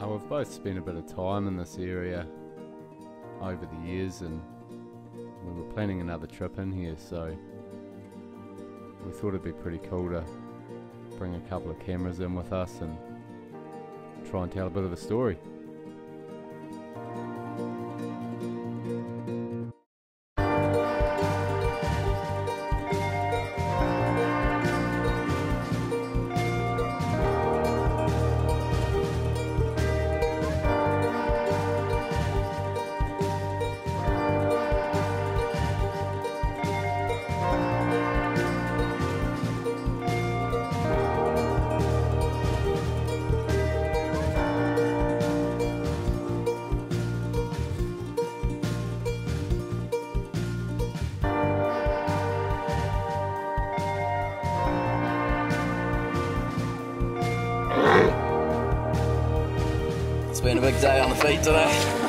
Oh, we've both spent a bit of time in this area over the years, and we were planning another trip in here, so we thought it'd be pretty cool to bring a couple of cameras in with us and try and tell a bit of a story. It's been a big day on the feet today.